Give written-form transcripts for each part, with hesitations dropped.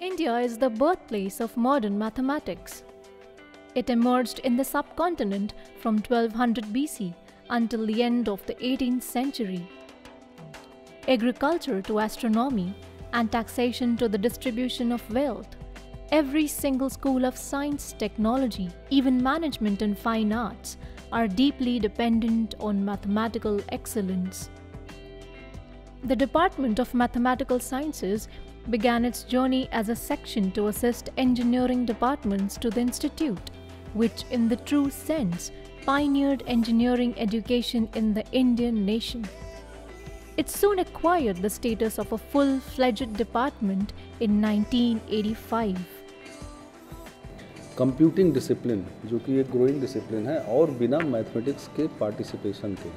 India is the birthplace of modern mathematics. It emerged in the subcontinent from 1200 BC until the end of the 18th century. Agriculture to astronomy and taxation to the distribution of wealth, every single school of science, technology, even management and fine arts are deeply dependent on mathematical excellence. The Department of Mathematical Sciences began its journey as a section to assist engineering departments to the institute, which in the true sense pioneered engineering education in the Indian nation. It soon acquired the status of a full-fledged department in 1985. Computing discipline, जो कि एक growing discipline है और बिना mathematics के participation के,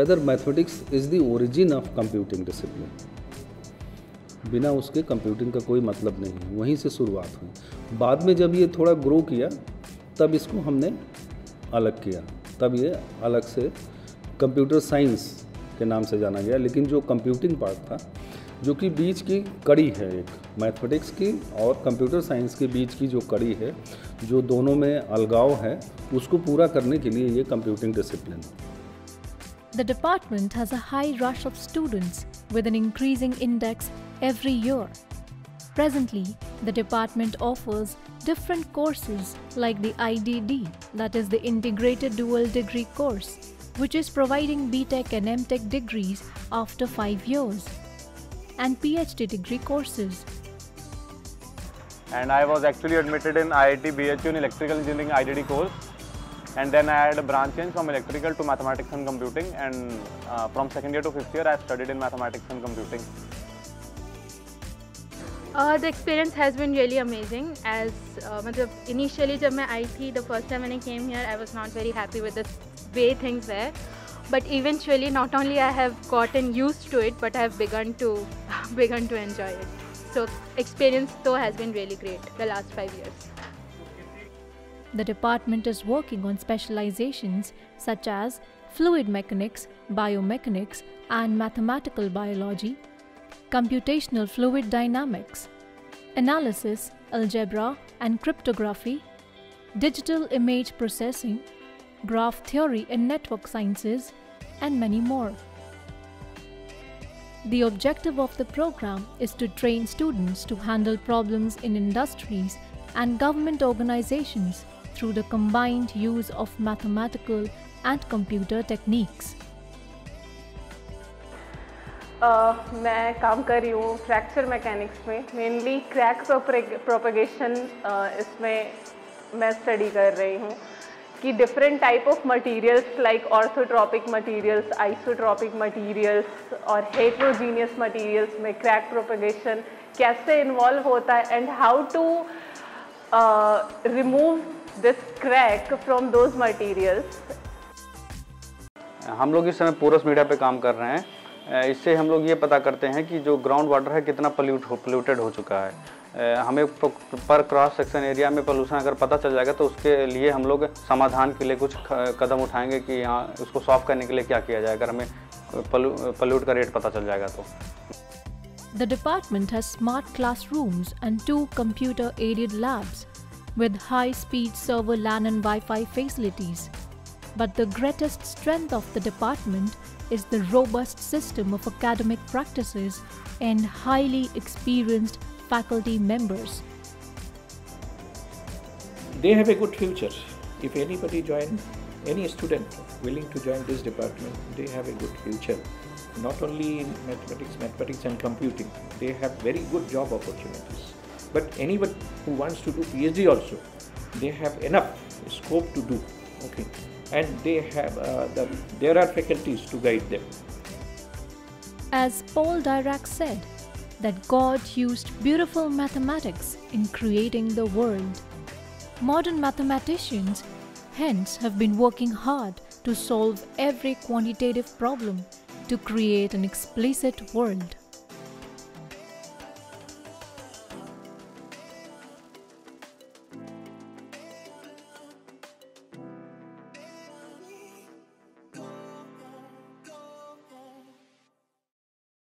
rather mathematics is the origin of computing discipline. बिना उसके कंप्यूटिंग का कोई मतलब नहीं है, वहीं से शुरुआत हुई। बाद में जब ये थोड़ा ग्रो किया तब इसको हमने अलग किया, तब ये अलग से कंप्यूटर साइंस के नाम से जाना गया। लेकिन जो कंप्यूटिंग पार्ट था, जो कि बीच की कड़ी है, एक मैथमेटिक्स की और कंप्यूटर साइंस के बीच की जो कड़ी है, जो दोनों में अलगाव है, उसको पूरा करने के लिए ये computing discipline. The department has a high rush of students with an increasing index every year. Presently, the department offers different courses like the IDD, that is the Integrated Dual Degree course, which is providing BTech and MTech degrees after 5 years, and PhD degree courses. And I was actually admitted in IIT BHU in Electrical Engineering IDD course. And then I had a branch change from electrical to mathematics and computing, and from second year to fifth year I studied in mathematics and computing. The experience has been really amazing. As initially when I was the first time when I came here, I was not very happy with the way things were. But eventually, not only I have gotten used to it, but I have begun to enjoy it. So experience though has been really great the last 5 years. The department is working on specializations such as fluid mechanics, biomechanics and mathematical biology, computational fluid dynamics, analysis, algebra and cryptography, digital image processing, graph theory and network sciences, and many more. The objective of the program is to train students to handle problems in industries and government organizations through the combined use of mathematical and computer techniques. मैं काम कर रही हूँ fracture mechanics में, mainly crack propagation इसमें मैं study कर रही हूँ कि different type of materials like orthotropic materials, isotropic materials और हेट्रोजीनियस मटेरियल्स में क्रैक प्रोपेगेशन कैसे इन्वॉल्व होता है, and how to remove this crack from those materials. हम लोग इस समय पोरस मीडिया पे काम कर रहे हैं, इससे हम लोग ये पता करते हैं कि जो ग्राउंड वाटर है कितना पोल्यूटेड हो चुका है। हमें पर क्रॉस सेक्शन एरिया में पोल्यूशन अगर पता चल जाएगा तो उसके लिए हम लोग समाधान के लिए कुछ कदम उठाएंगे कि यहाँ उसको सॉल्व करने के लिए क्या किया जाए, अगर हमें पोल्यूट का रेट पता चल जाएगा तो। The department has smart classrooms and 2 computer-aided labs with high-speed server LAN and Wi-Fi facilities. But the greatest strength of the department is the robust system of academic practices and highly experienced faculty members. They have a good future. If anybody joins, any student willing to join this department, they have a good future. Not only in mathematics and computing, they have very good job opportunities. But anyone who wants to do PhD also, they have enough scope to do. Okay, and they have there are faculties to guide them. As Paul Dirac said, that God used beautiful mathematics in creating the world. Modern mathematicians, hence, have been working hard to solve every quantitative problem, to create an explicit world.